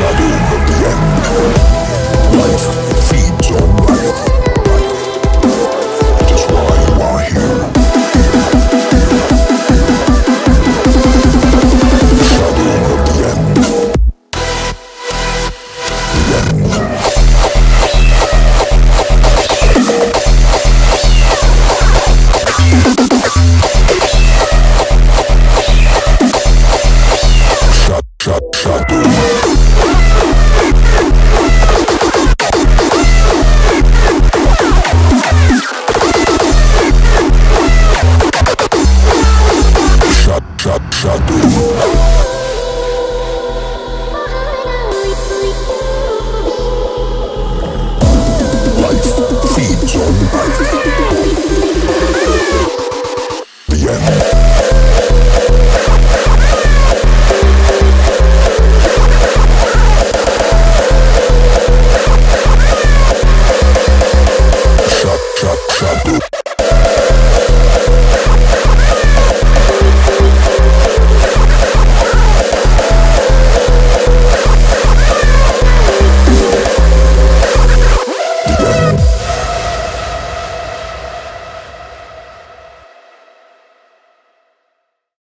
shadow of the end. Life